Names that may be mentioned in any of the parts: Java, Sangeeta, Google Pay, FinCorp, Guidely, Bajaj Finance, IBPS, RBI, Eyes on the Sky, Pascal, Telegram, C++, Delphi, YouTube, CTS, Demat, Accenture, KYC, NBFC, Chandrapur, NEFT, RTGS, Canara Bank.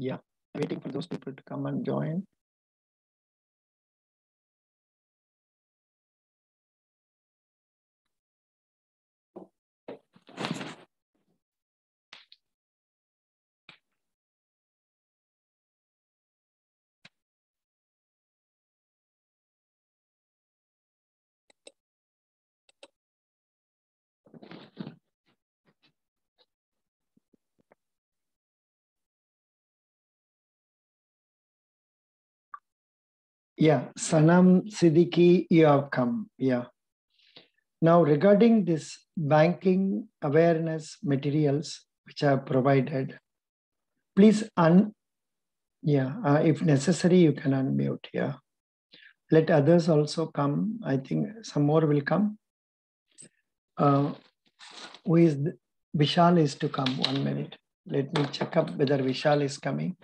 Yeah, waiting for those people to come and join. Yeah, Sanam Siddiqui, you have come. Yeah. Now, regarding this banking awareness materials which I have provided, please if necessary, you can unmute. Yeah. Let others also come. I think some more will come. Vishal is to come. 1 minute. Let me check up whether Vishal is coming.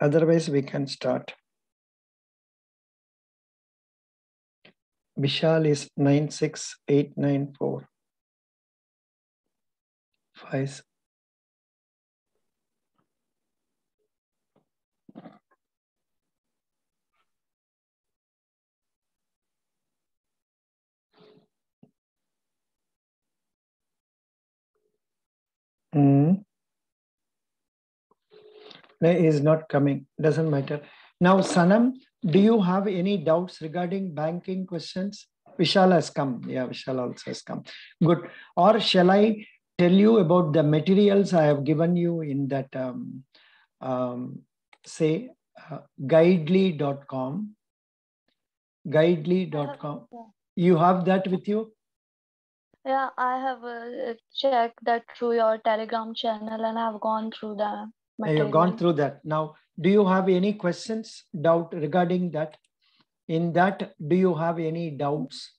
Otherwise, we can start. Vishal is 96894. Five. No, he is not coming. Doesn't matter. Now, Sanam, do you have any doubts regarding banking questions? Vishal has come. Yeah, Vishal also has come. Good. Or shall I tell you about the materials I have given you in that, guidely.com? Guidely.com. You have that with you? Yeah, I have checked that through your Telegram channel and I have gone through that. You've gone through that. Now, do you have any questions, doubt regarding that? In that, do you have any doubts?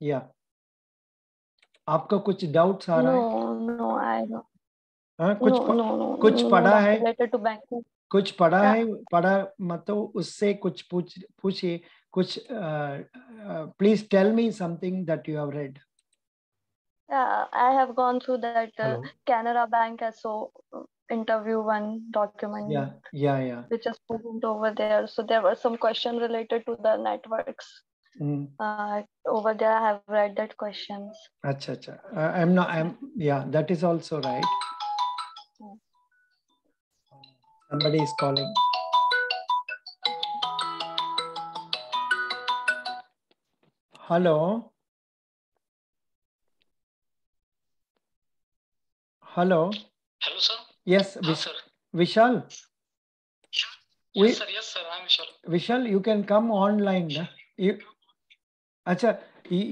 Yeah. आपका कुछ doubts आ रहा है? No, I don't. हाँ, कुछ पढ़ा है? Related to banking. कुछ पढ़ा है? पढ़ा मतलब उससे कुछ पूछिए कुछ. Please tell me something that you have read. Yeah, I have gone through that Canara Bank interview one document which is put over there. So there were some questions related to the networks. Over there I have read that questions. Acha. That is also right. Somebody is calling. Hello sir. Yes, Vishal. Yes, sir. I'm Vishal. Vishal, you can come online. Are you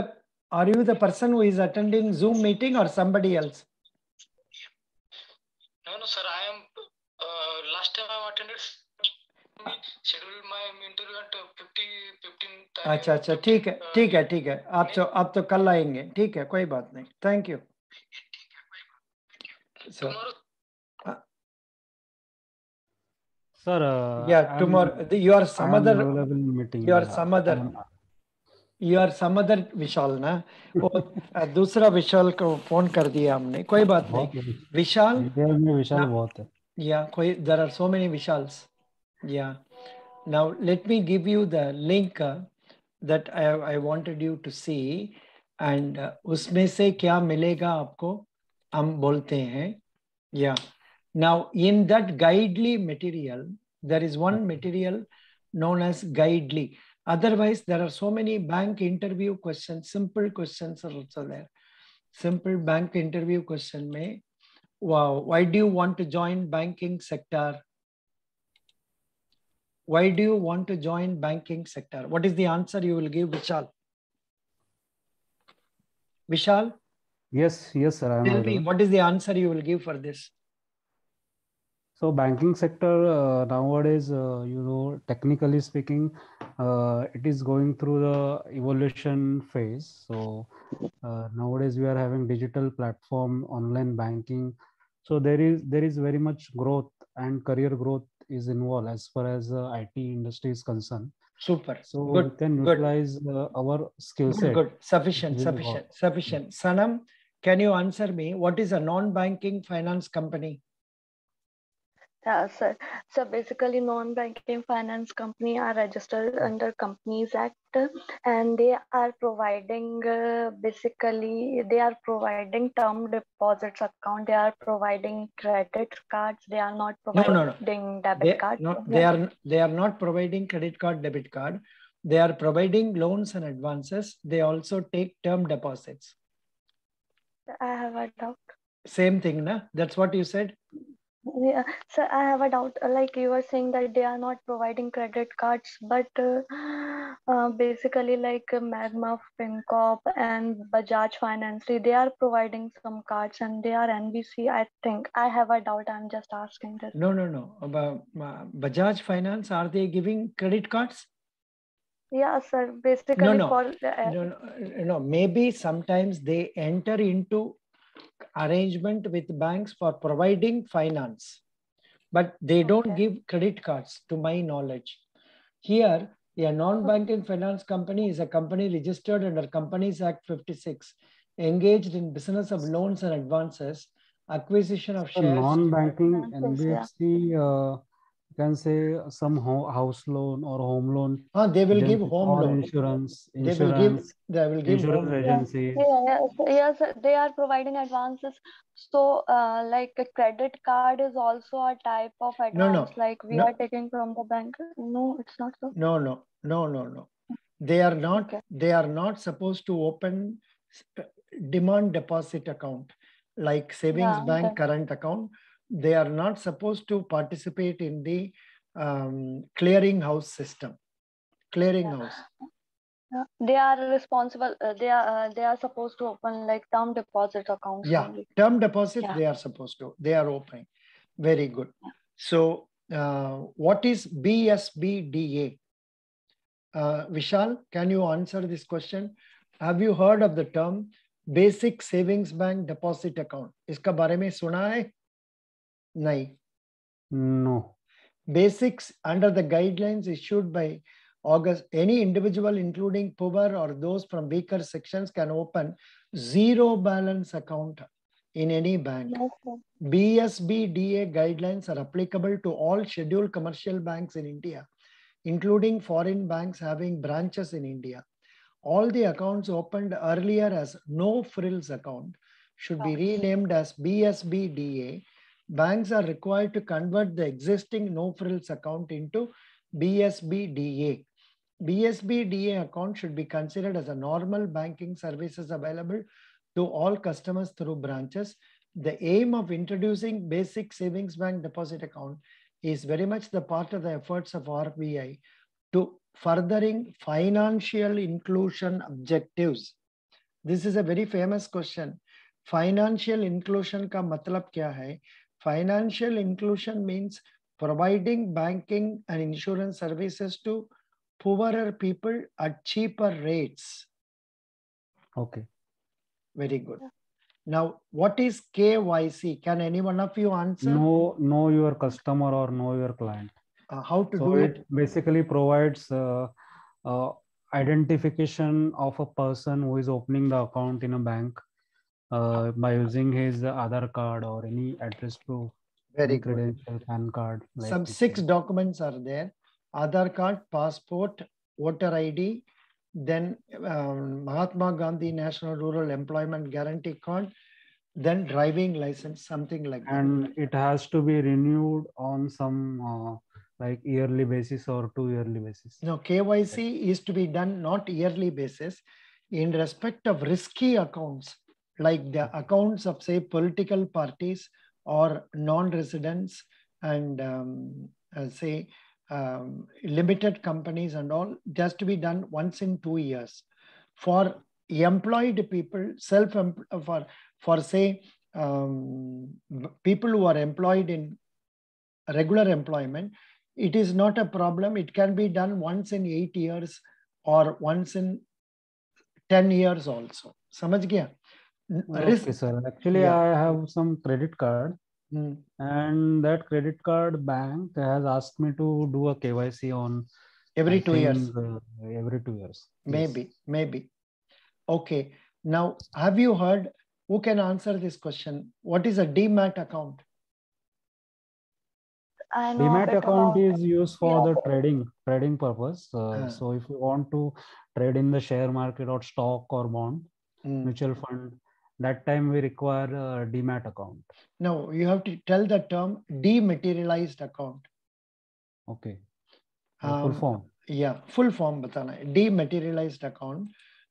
the person who is attending Zoom meeting or somebody else? No, sir. I am. Last time I attended. Scheduled my interview at 15. अच्छा, ठीक है. आप तो कल आएंगे. ठीक है, कोई बात नहीं. Thank you. So, sir, tomorrow you are some other Vishal ना. दूसरा Vishal को phone कर दिया हमने. कोई बात नहीं. Vishal बहुत है. Yeah, there are so many Vishals. Yeah. Now let me give you the link that I wanted you to see. And उसमें से क्या मिलेगा आपको हम बोलते हैं. Yeah. Now in that Guidely material, there is one material known as Guidely. Otherwise, there are so many bank interview questions, simple questions are also there. Simple bank interview question में, wow, why do you want to join banking sector? Why do you want to join banking sector? What is the answer you will give, Vishal? Vishal? Yes, sir. Tell me, what is the answer you will give for this? So banking sector nowadays, technically speaking, it is going through the evolution phase. So nowadays we are having digital platform, online banking. So there is very much growth and career growth is involved as far as the IT industry is concerned. Super. So good, we can utilize our skill set. Good. Sufficient. Sanam, can you answer me? What is a non-banking finance company? Yeah, sir. So basically, non-banking finance company are registered under Companies Act, and they are providing term deposits account. They are providing credit cards. They are not providing debit card. They are not providing credit card, debit card. They are providing loans and advances. They also take term deposits. I have a doubt. Same thing, na? That's what you said. Yeah, so I have a doubt. Like you were saying that they are not providing credit cards, but basically like Magma, FinCorp and Bajaj Finance, they are providing some cards and they are NBC, I think. I have a doubt. I'm just asking this. No. Bajaj Finance, are they giving credit cards? Yeah, sir. Basically, maybe sometimes they enter into arrangement with banks for providing finance, but they don't give credit cards to my knowledge. Here, a non-banking finance company is a company registered under Companies Act 56, engaged in business of loans and advances, acquisition of shares. Non-banking NBFC, you can say some house loan or home loan. They will give home loan. Insurance. They will give insurance agency. Yes, they are providing advances. So, like a credit card is also a type of advance. Like we are taking from the bank. No, it's not so. No. They are not. Okay. They are not supposed to open demand deposit account, like savings bank current account. They are not supposed to participate in the clearinghouse system. They are responsible. They are supposed to open like term deposit accounts. Term deposit. They are supposed to. They are opening. Very good. So, what is BSBDA? Vishal, can you answer this question? Have you heard of the term basic savings bank deposit account? इसका बारे में सुना है? No. Basics under the guidelines issued by August, any individual including poor or those from weaker sections can open zero balance account in any bank. BSBDA guidelines are applicable to all scheduled commercial banks in India, including foreign banks having branches in India. All the accounts opened earlier as no frills account should be renamed as BSBDA. Banks are required to convert the existing no-frills account into BSBDA. BSBDA account should be considered as a normal banking services available to all customers through branches. The aim of introducing basic savings bank deposit account is very much the part of the efforts of RBI to furthering financial inclusion objectives. This is a very famous question. Financial inclusion ka matlab kya hai? Financial inclusion means providing banking and insurance services to poorer people at cheaper rates. Okay. Very good. Now, what is KYC? Can any one of you answer? Know your customer or know your client. How to do it? It basically provides identification of a person who is opening the account in a bank. By using his Aadhaar card or any address proof, credential, PAN card. Like some 6 documents are there: Aadhaar card, passport, voter ID, then Mahatma Gandhi National Rural Employment Guarantee Card, then driving license, something like that. And it has to be renewed on some like yearly basis or 2 yearly basis. No, KYC is to be done not yearly basis. In respect of risky accounts, like the accounts of, say, political parties or non-residents and, limited companies and all, it has to be done once in 2 years. For employed people, people who are employed in regular employment, it is not a problem. It can be done once in 8 years or once in 10 years also. Samajh gaya? Okay, sir. Actually, I have some credit card, and that credit card bank has asked me to do a KYC on every 2 years. Maybe. Okay. Now, have you heard? Who can answer this question? What is a DMAT account? Demat account is used for the trading purpose. So if you want to trade in the share market or stock or bond, mutual fund, that time we require a Demat account. No, you have to tell the term dematerialized account. Okay. Full form. Yeah, full form batana. Dematerialized account.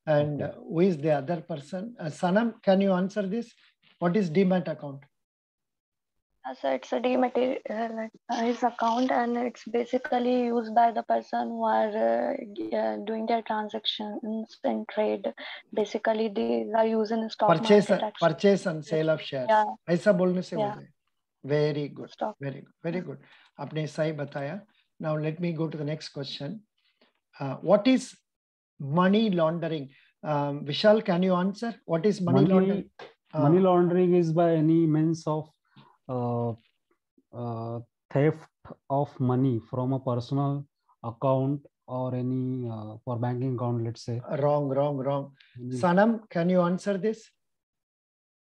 And okay. Who is the other person? Sanam, can you answer this? What is Demat account? So it's a dematerialized account, and it's basically used by the person who are doing their transactions and trade. Basically, they are using stock market. Purchase and sale of shares. Yeah. ऐसा बोलने से होता है. Very good. Stock. Very good. Very good. आपने सही बताया. Now let me go to the next question. What is money laundering? Vishal, can you answer? What is money laundering? Money laundering is by any means of theft of money from a personal account or any for banking account, let's say. Wrong. Sanam, can you answer this?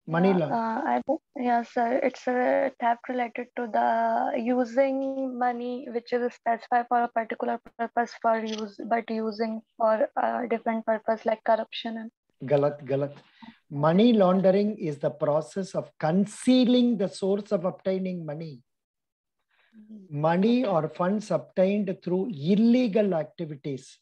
Money laundering. Yes, sir. It's a theft related to the using money, which is specified for a particular purpose for use, but using for a different purpose like corruption and. Galat. Money laundering is the process of concealing the source of obtaining money. Money or funds obtained through illegal activities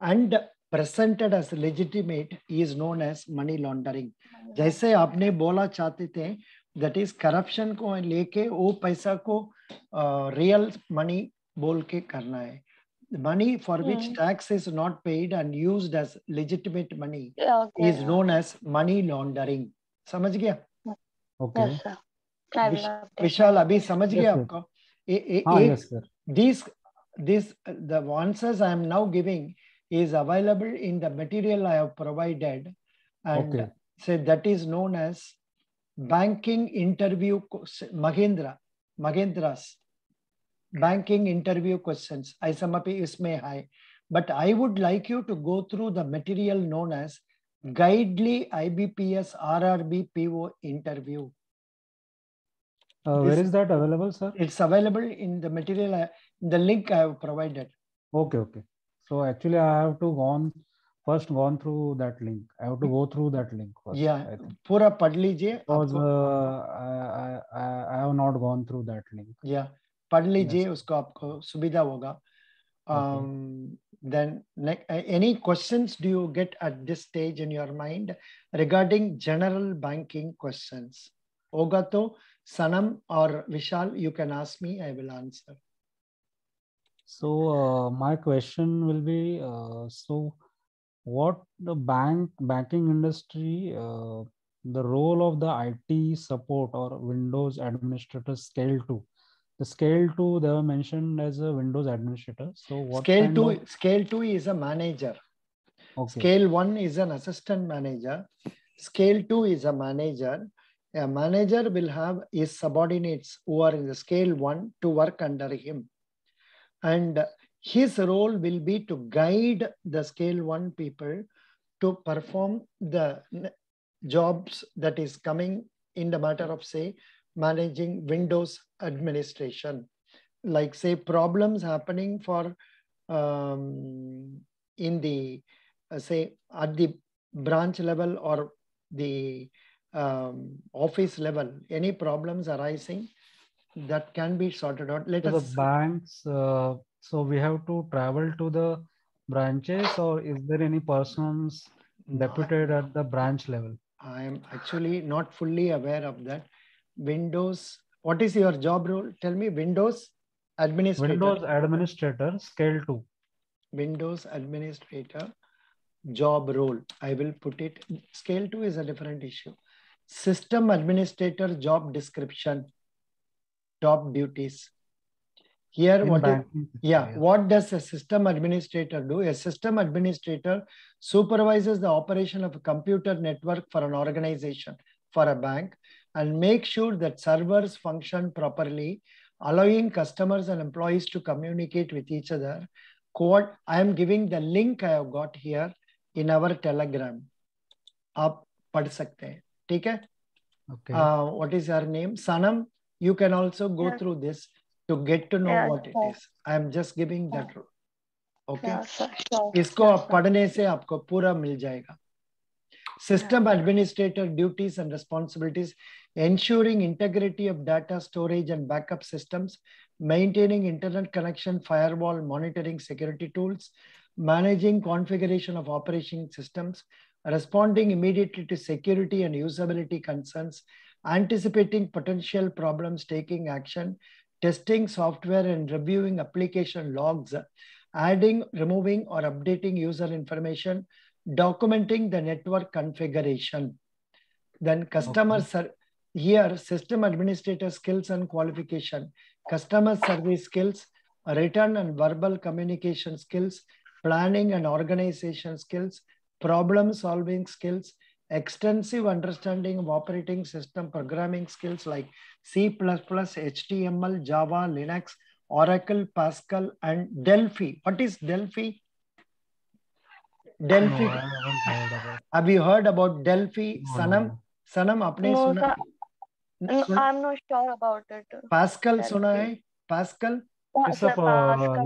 and presented as legitimate is known as money laundering. जैसे आपने बोला चाहते थे, that is corruption को लेके वो पैसा को real money बोल के करना है. Money for which tax is not paid and used as legitimate money is known as money laundering. समझ गया? Okay. Yes, sir. Vishal, अभी समझ गया आपको? Yes, sir. These the answers I am now giving is available in the material I have provided, and okay. So that is known as banking interview Magendra's. Banking interview questions. Isamapi isme hai. But I would like you to go through the material known as Guidely IBPS RRB PO interview. Where is that available, sir? It's available in the material, the link I have provided. Okay. So actually I have to gone through that link. I have to go through that link first. Yeah, pura pad lijiye. Because I have not gone through that link. Yeah. पढ़ लीजिए उसको आपको सुविधा होगा. Then any questions do you get at this stage in your mind regarding general banking questions? होगा तो Sanam or Vishal, you can ask me. I will answer. So my question will be: so what the banking industry? The role of the IT support or Windows administrator scale to? The scale 2, they were mentioned as a Windows administrator. So what scale 2 is a manager. Okay. Scale 1 is an assistant manager. Scale 2 is a manager. A manager will have his subordinates who are in the scale 1 to work under him. And his role will be to guide the scale 1 people to perform the jobs that is coming in the matter of, say, managing Windows administration, like say problems happening for in the say at the branch level or the office level, any problems arising that can be sorted out. Let us. The banks. So we have to travel to the branches, or is there any persons deputed at the branch level? I am actually not fully aware of that. Windows, what is your job role? Tell me. Windows administrator. Windows administrator, scale 2. Windows administrator, job role. I will put it. Scale 2 is a different issue. System administrator, job description, top duties. Here, what does a system administrator do? A system administrator supervises the operation of a computer network for an organization, for a bank, and make sure that servers function properly, allowing customers and employees to communicate with each other. I am giving the link I have got here in our Telegram. Aap pad sakte hai. Theek hai? Okay. What is her name? Sanam, you can also go through this. to get to know what it is. I am just giving that rule. Okay. इसको आप पढ़ने से आपको पूरा मिल जाएगा. System administrator duties and responsibilities: ensuring integrity of data storage and backup systems, maintaining internet connection, firewall, monitoring security tools, managing configuration of operating systems, responding immediately to security and usability concerns, anticipating potential problems, taking action, testing software and reviewing application logs, adding, removing or updating user information, documenting the network configuration. Then customer here system administrator skills and qualification: customer service skills, written and verbal communication skills, planning and organization skills, problem solving skills, extensive understanding of operating system programming skills like C++, HTML, Java, Linux, Oracle, Pascal, and Delphi. What is Delphi? Delphi. Have you heard about Delphi, Sanam? Sanam, आपने सुना? No, I'm not sure about it. Pascal सुना है? Pascal. It's a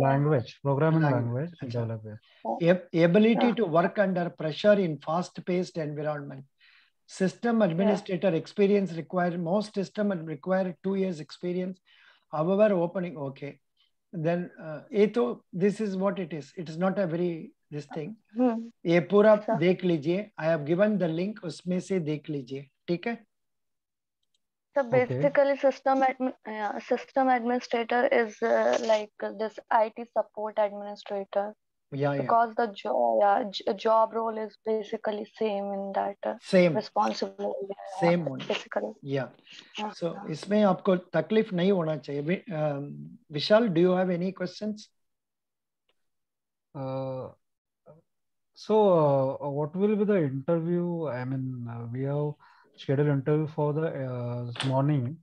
language, programming language, and developer. Ability to work under pressure in fast-paced environment. System administrator experience required. Most system require 2 years experience. However, opening okay. Then, this is what it is. It is not a very this thing. ये पूरा देख लीजिए. I have given the link. उसमें से देख लीजिए. ठीक है? So basically, system administrator is like this IT support administrator. Yeah, because the job role is basically same in that. Same responsibility. Same one. Basically. Yeah. So इसमें आपको तकलीफ नहीं होना चाहिए. Vishal, do you have any questions? So what will be the interview? I mean, we have scheduled interview for the morning.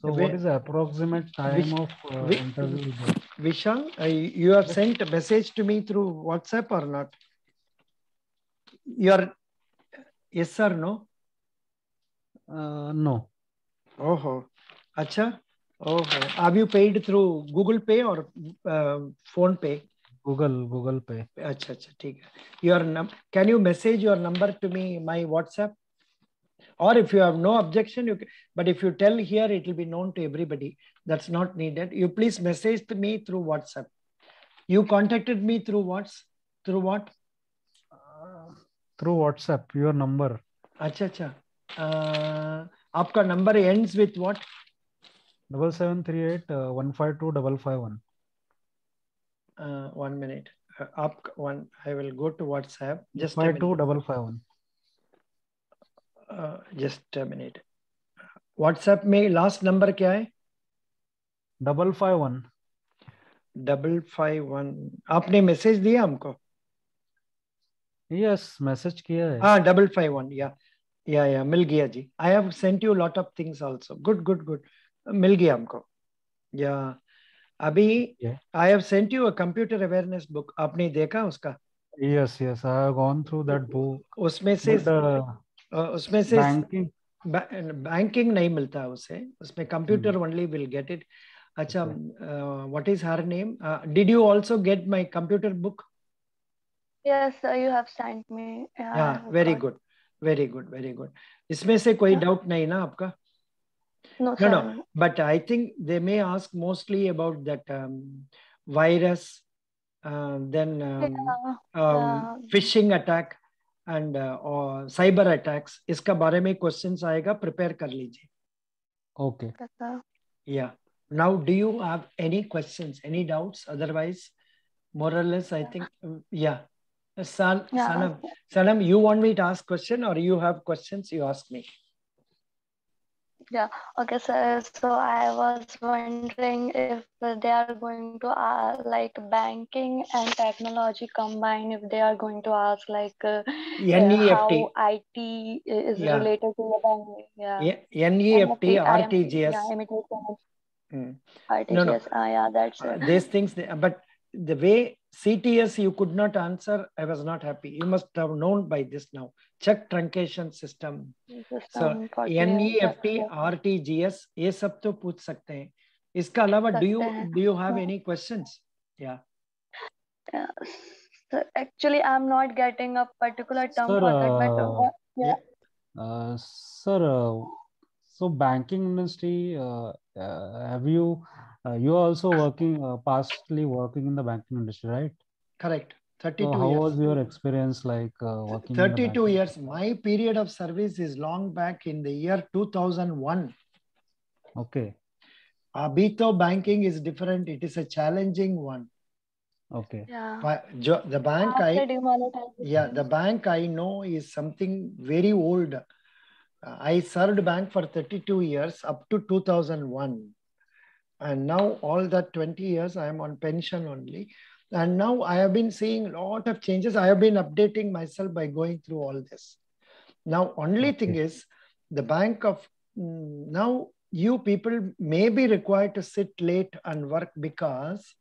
So what is the approximate time of interview? Vishal, you have sent a message to me through WhatsApp or not? Your yes or no? No. Oh, acha. Oh, have you paid through Google Pay or Phone Pay? Google Pay. अच्छा अच्छा ठीक है. Your can you message your number to me my WhatsApp? Or if you have no objection, you can, but if you tell here, it will be known to everybody. That's not needed. You please message to me through WhatsApp. You contacted me through what? Through what? Through WhatsApp. Your number. अच्छा अच्छा. आपका number ends with what? 7738 152 551. 1 minute. Up one. I will go to WhatsApp. Just 52551. Just a minute. WhatsApp में last number क्या है? 551. 551. आपने message दिया हमको? Yes, message किया है. हाँ 551. Yeah. मिल गया जी. I have sent you lot of things also. Good. मिल गया हमको. Yeah. Abhi, I have sent you a computer awareness book. आपने देखा उसका? Yes, I have gone through that book. उसमें से banking नहीं मिलता उसे. उसमें computer only will get it. अच्छा, what is her name? Did you also get my computer book? Yes, you have sent me. Yeah, very good. इसमें से कोई doubt नहीं ना आपका? No, but I think they may ask mostly about that virus, phishing attack and or cyber attacks. इसका बारे में questions आएगा, prepare कर लीजिए. Okay. Yeah. Now, do you have any questions, any doubts? Otherwise, more or less, I think, Sanam, you want me to ask question or you have questions? You ask me. Yeah. Okay, sir. So I was wondering if they are going to like banking and technology combined, if they are going to ask like how IT is related to the banking. NEFT, RTGS. RTGS. That's it. These things, but the way CTS you could not answer, I was not happy. You must have known by this now. Check truncation system. So NEFT, RTGS, ये सब तो पूछ सकते हैं. इसका अलावा do you have any questions? Yeah. Sir, actually, I'm not getting a particular term for that, but yeah. So banking industry. Have you? You are also working, pastly working in the banking industry, right? Correct. 32 years. How was your experience like working? 32 years. My period of service is long back in the year 2001. Okay. Abito banking is different. It is a challenging one. Okay. Yeah. But the bank the bank I know is something very old. I served bank for 32 years up to 2001, and now all that 20 years I am on pension only. And now I have been seeing a lot of changes. I have been updating myself by going through all this. Now, only thing is the bank of now, you people may be required to sit late and work because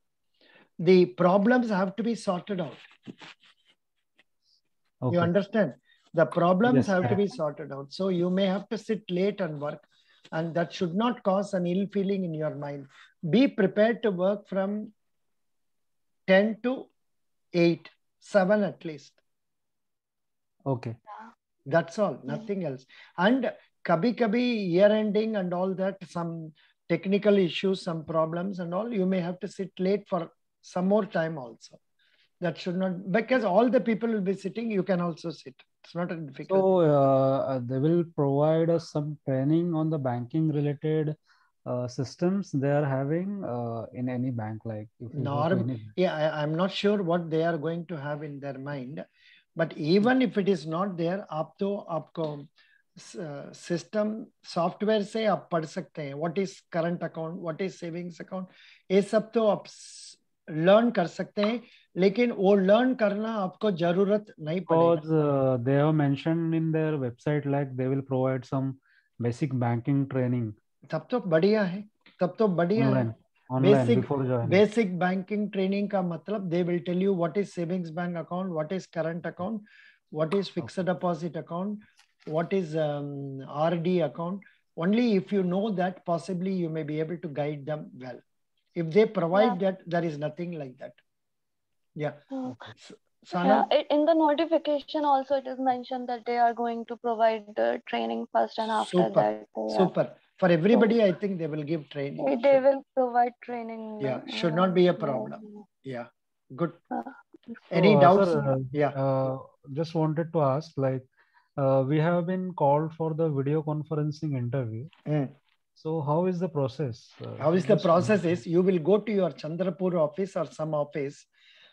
the problems have to be sorted out. Okay. You understand? The problems have to be sorted out. So you may have to sit late and work, and that should not cause an ill feeling in your mind. Be prepared to work from 10 to 8, 7 at least. Okay. That's all, nothing else. And kabhi year ending and all that, some technical issues, some problems and all, you may have to sit late for some more time also. That should not, because all the people will be sitting, you can also sit. It's not a difficult. So they will provide us some training on the banking related systems they are having in any bank. Like if I'm not sure what they are going to have in their mind. But even if it is not there, aapko system software se aap pad sakte hain. What is current account? What is savings account? Ye sab to aap learn कर सकते हैं, लेकिन वो learn करना आपको जरूरत नहीं पड़ेगी। Because they have mentioned in their website like they will provide some basic banking training. तब तो बढ़िया है, Basic banking training का मतलब they will tell you what is savings bank account, what is current account, what is fixed deposit account, what is RD account. Only if you know that, possibly you may be able to guide them well. If they provide that, there is nothing like that. Yeah. Sanam? Yeah. In the notification also, it is mentioned that they are going to provide the training first and after that. Super. For everybody, I think they will give training. They will provide training. Yeah. Should not be a problem. Yeah. Good. Any doubts? Sir, just wanted to ask, like, we have been called for the video conferencing interview. So how is the process? How is the process is you will go to your Chandrapur office or some office,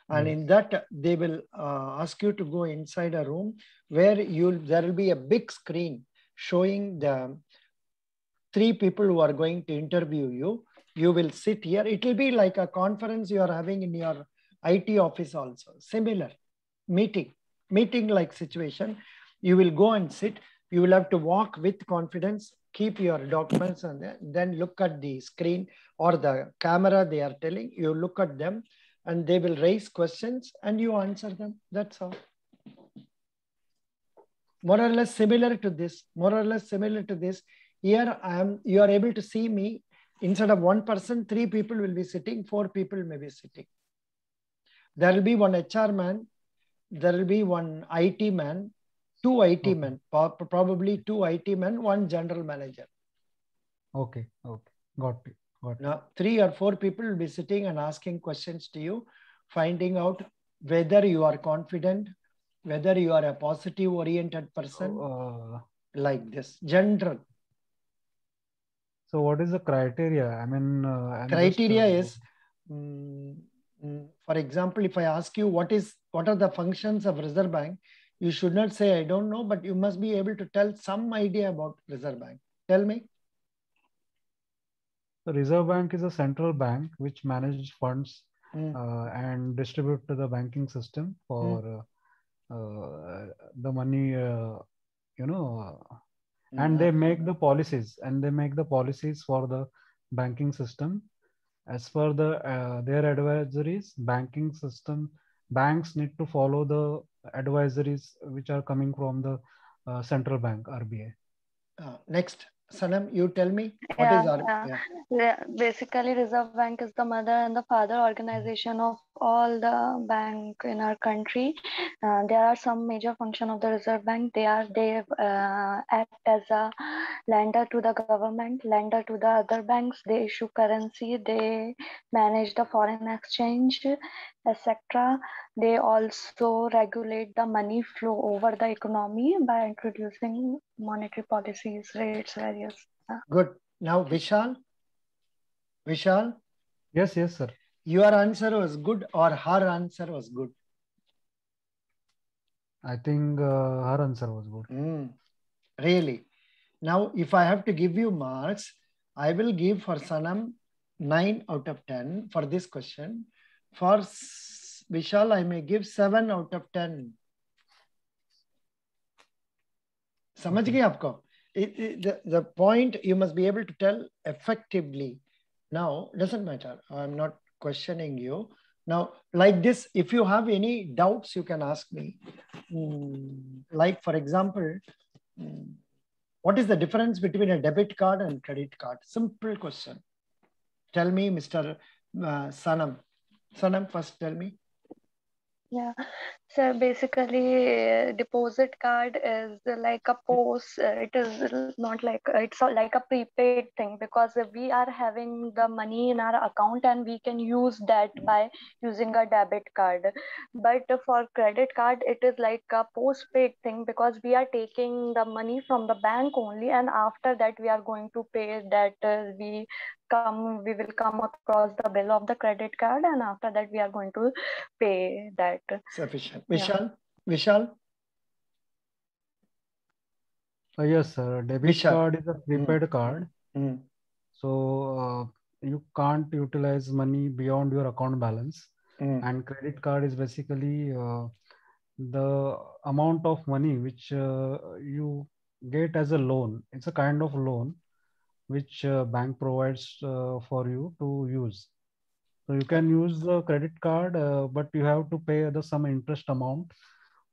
and in that they will ask you to go inside a room where there will be a big screen showing the three people who are going to interview you. You will sit here. It will be like a conference you are having in your IT office also. Similar meeting-like situation. You will go and sit. You will have to walk with confidence. Keep your documents and then look at the screen or the camera they are telling. You look at them and they will raise questions and you answer them. That's all. More or less similar to this. Here I am. You are able to see me. Instead of one person, three people will be sitting. Four people may be sitting. There will be one HR man. There will be one IT man. Two IT men, probably two IT men, one general manager. Okay, got it. Now, three or four people will be sitting and asking questions to you, finding out whether you are confident, whether you are a positive-oriented person, like this, general. So what is the criteria? I mean, criteria is, for example, if I ask you, what are the functions of Reserve Bank? You should not say, I don't know, but you must be able to tell some idea about Reserve Bank. Tell me. The Reserve Bank is a central bank which manages funds and distributes to the banking system for the money, and they make the policies for the banking system. As per their advisories, banks need to follow the advisories which are coming from the central bank, RBI. Next, Sanam, you tell me what is RBI? Yeah. Basically, Reserve Bank is the mother and the father organization of all the bank in our country. There are some major function of the Reserve Bank. They act as a lender to the government, lender to the other banks. They issue currency. They manage the foreign exchange, etc. They also regulate the money flow over the economy by introducing monetary policies, rates, various. Good. Now, Vishal. Vishal. Yes, yes, sir. Your answer was good or her answer was good? I think her answer was good. Really? Now, if I have to give you marks, I will give for Sanam 9 out of 10 for this question. For Vishal, I may give 7 out of 10. समझ गए आपको? The point you must be able to tell effectively. Now, doesn't matter. I'm not questioning you. Now, like this, if you have any doubts, you can ask me. Like, for example, what is the difference between a debit card and credit card? Simple question. Tell me, Mr. Sanam. Sanam, first tell me. Yeah, so basically deposit card is like a POS. It is not like, it's like a prepaid thing because we are having the money in our account and we can use that by using a debit card. But for credit card, it is like a postpaid thing because we are taking the money from the bank only, and after that we are going to pay that we will come across the bill of the credit card, and after that we are going to pay that. Sufficient. Vishal, yeah. Vishal. Yes, sir. Debit Vishal. Card is a prepaid card, so you can't utilize money beyond your account balance. And credit card is basically the amount of money which you get as a loan. It's a kind of loan which bank provides for you to use. So you can use the credit card, but you have to pay some interest amount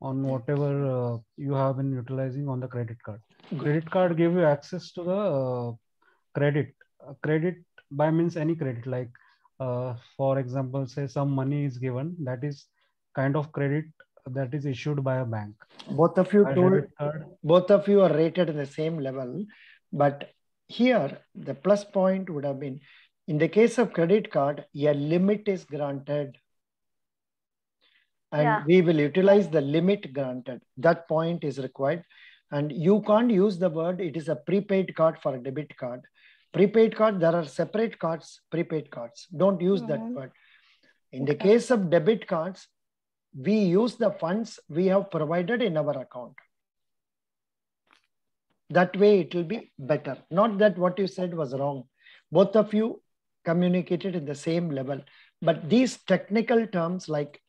on whatever you have been utilizing on the credit card. Good. Credit card gives you access to the credit by means any credit, like for example, say some money is given, that is kind of credit that is issued by a bank. Both of you are rated in the same level, but here the plus point would have been, in the case of credit card, a limit is granted and we will utilize the limit granted. That point is required, and you can't use the word it is a prepaid card for a debit card. Prepaid card, there are separate cards, prepaid cards. Don't use that word. In the case of debit cards, we use the funds we have provided in our account. That way it will be better. Not that what you said was wrong. Both of you communicated at the same level. But these technical terms, like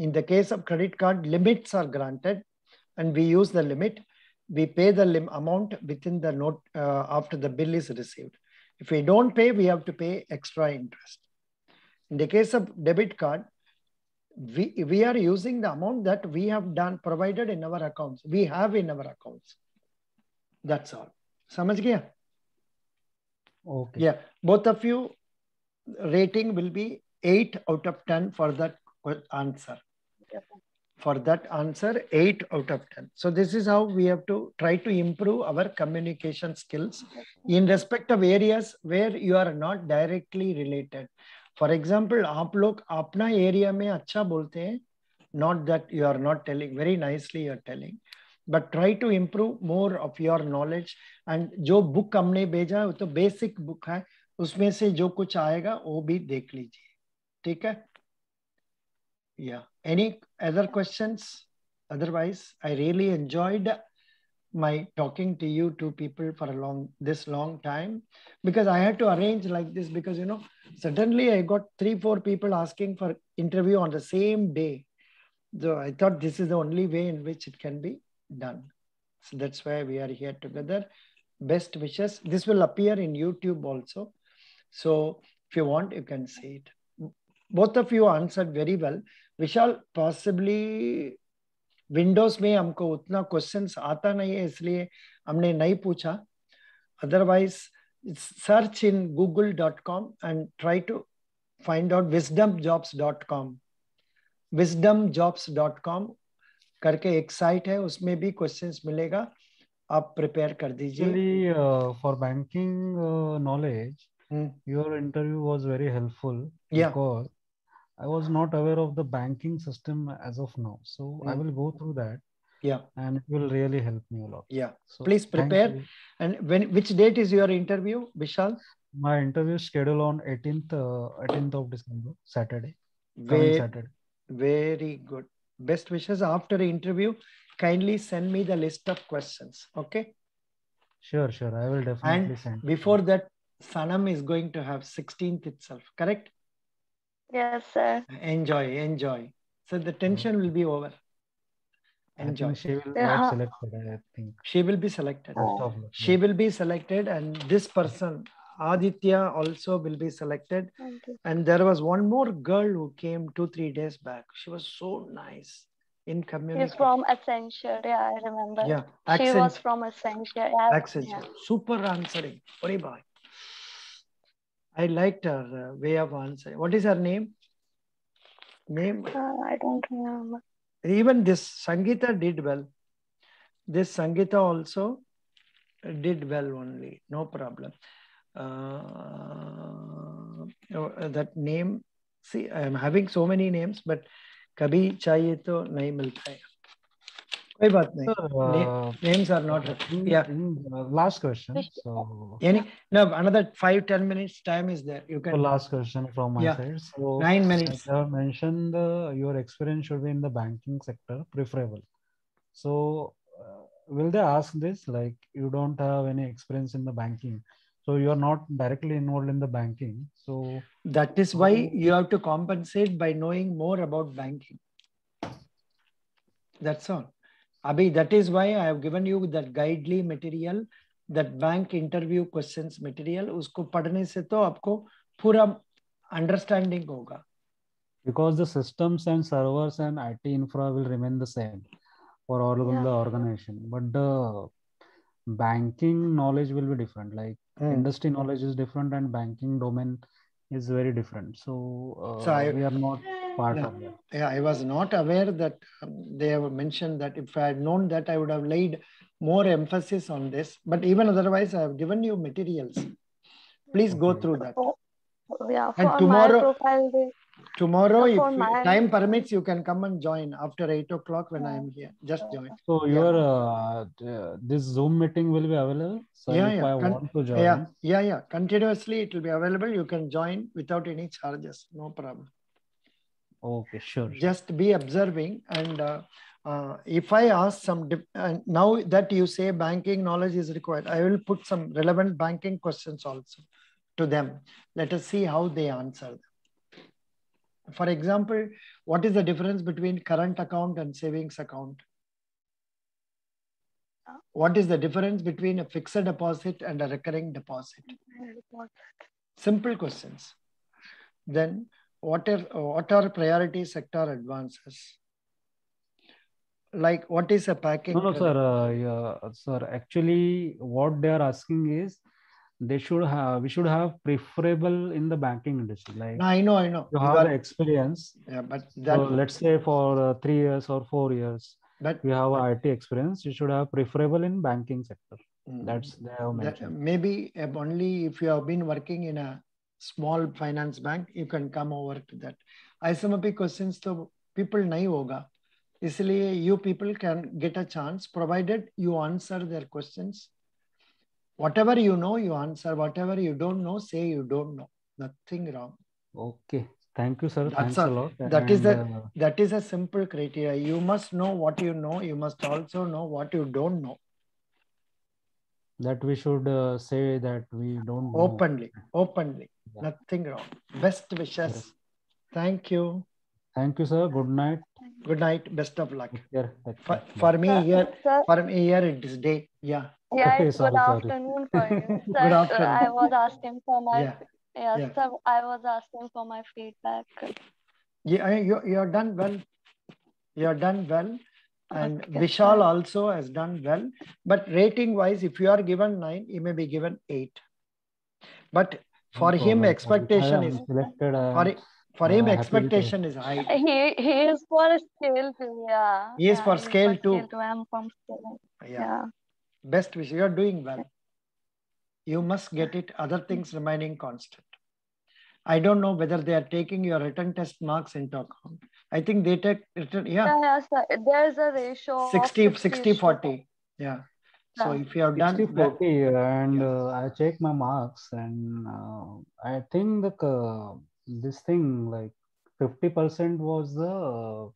in the case of credit card, limits are granted and we use the limit. We pay the amount within the note after the bill is received. If we don't pay, we have to pay extra interest. In the case of debit card, we are using the amount that we have provided in our accounts. We have in our accounts. That's all. Samajh gaya? Okay. Yeah. Both of you rating will be 8 out of 10 for that answer. For that answer, 8 out of 10. So this is how we have to try to improve our communication skills in respect of areas where you are not directly related. For example, aap log apna area mein acha bolte hain. Not that you are not telling, very nicely you are telling. But try to improve more of your knowledge. And जो book हमने भेजा है वो तो basic book है, उसमें से जो कुछ आएगा वो भी देख लीजिए, ठीक है? Yeah. Any other questions? Otherwise, I really enjoyed my talking to you two people for a long time, because I had to arrange like this because, you know, suddenly I got 3-4 people asking for interview on the same day. So I thought this is the only way in which it can be done. So that's why we are here together. Best wishes. This will appear in YouTube also. So if you want, you can see it. Both of you answered very well. Vishal, possibly Windows में हमको उतना questions आता नहीं है, इसलिए हमने नहीं पूछा. Otherwise, search in google.com and try to find out wisdomjobs.com. wisdomjobs.com करके एक साइट है, उसमें भी क्वेश्चंस मिलेगा, आप प्रिपेयर कर दीजिए। For banking knowledge your interview was very helpful because I was not aware of the banking system as of now, so I will go through that. Yeah, and it will really help me a lot. Yeah, so please prepare. And when, which date is your interview, Vishal? My interview is scheduled on 18th of December, Saturday. Very good. Best wishes. After the interview, kindly send me the list of questions. Okay. Sure. I will definitely send. Before that, Sanam is going to have 16th itself. Correct. Yes, sir. Enjoy. So the tension will be over. Enjoy. She will not selected, I think. She will be selected. Oh. She will be selected, and this person, Aditya, also will be selected. And there was one more girl who came 2-3 days back. She was so nice in community. She's from Accenture. Yeah, I remember. Yeah, Accenture. She was from Accenture. Yeah. Accenture. Super answering. Very bad. I liked her way of answering. What is her name? I don't remember. Even this Sangeeta did well. This Sangeeta also did well only. No problem. That name. See, I am having so many names, but kabhi chahiye to nahi milta hai. कोई बात नहीं, names are not. Yeah. Last question. So any, no, another 5-10 minutes time is there. You can. So last question from my side. So 9 minutes. You mentioned your experience should be in the banking sector, preferable. So will they ask this? Like, you don't have any experience in the banking, so you are not directly involved in the banking. So that is why you have to compensate by knowing more about banking. That's all. Abhi, that is why I have given you that Guidely material, that bank interview questions material. Usko padhne se to aapko pura understanding hoga. Because the systems and servers and IT infra will remain the same for all of the organization, but the banking knowledge will be different. Like industry knowledge is different and banking domain is very different. So, we are not part of that. Yeah, I was not aware that they have mentioned that. If I had known that, I would have laid more emphasis on this. But even otherwise, I have given you materials. Please go through that. And tomorrow, if time permits, you can come and join after 8 o'clock when I am here. Just join. So your this Zoom meeting will be available. So if I want to join. Yeah. Continuously, it will be available. You can join without any charges. No problem. Okay, sure. Just be observing, and if I ask some, now that you say banking knowledge is required, I will put some relevant banking questions also to them. Let us see how they answer them. For example, what is the difference between current account and savings account? What is the difference between a fixed deposit and a recurring deposit? Simple questions. Then, what are priority sector advances? Like, what is a package? No, sir. Sir, actually, what they are asking is we should have preferable in the banking industry. Like, no, I know. You have experience. Yeah, but that, so let's say for 3 years or 4 years, but you have IT experience. You should have preferable in banking sector. That's they have mentioned. Maybe only if you have been working in a small finance bank, you can come over to that. ISMP questions to people nahi hoga. Isliye you people can get a chance provided you answer their questions. Whatever you know, you answer. Whatever you don't know, say you don't know. Nothing wrong. Okay. Thank you, sir. Thanks a lot. That is a simple criteria. You must know what you know. You must also know what you don't know. That we should say that we don't know. Openly. Yeah. Nothing wrong. Best wishes. Yes. Thank you, sir. Good night. Best of luck. Yeah. For me here it is day. Yeah. Okay, good afternoon for you. Sir, good afternoon. I was asking for my sir, I was asking for my feedback. Yeah, you are done well. And Vishal also has done well. But rating wise, if you are given 9, you may be given 8. But for him, expectation is high. He is for scale 2. Yeah. He is for scale 2. I'm from scale. Yeah. Best wish. You are doing well. You must get it. Other things remaining constant. I don't know whether they are taking your written test marks into account. I think they take written, there's a ratio 60-40. Yeah. So if you have done 60-40, and I check my marks, and I think the this thing like 50% was the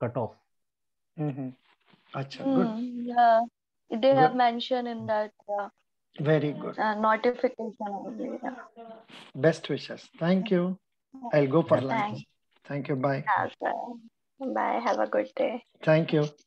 cutoff. Achha, good. Yeah, they have mentioned in that. Yeah. Very good. Notification only. Yeah. Best wishes. Thank you. I'll go for lunch. Thank you. Bye. Bye. Have a good day. Thank you.